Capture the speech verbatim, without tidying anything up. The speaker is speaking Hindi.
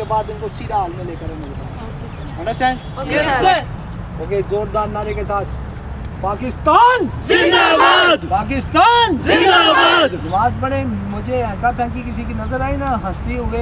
उसके बाद इनको सीधा हाल में लेकर अंडरस्टैंड ओके जोरदार नारे के साथ पाकिस्तान जिंदाबाद, पाकिस्तान जिंदाबाद। नमाज पढ़े, मुझे हंका फैंकी किसी की नजर आई ना हंसते हुए।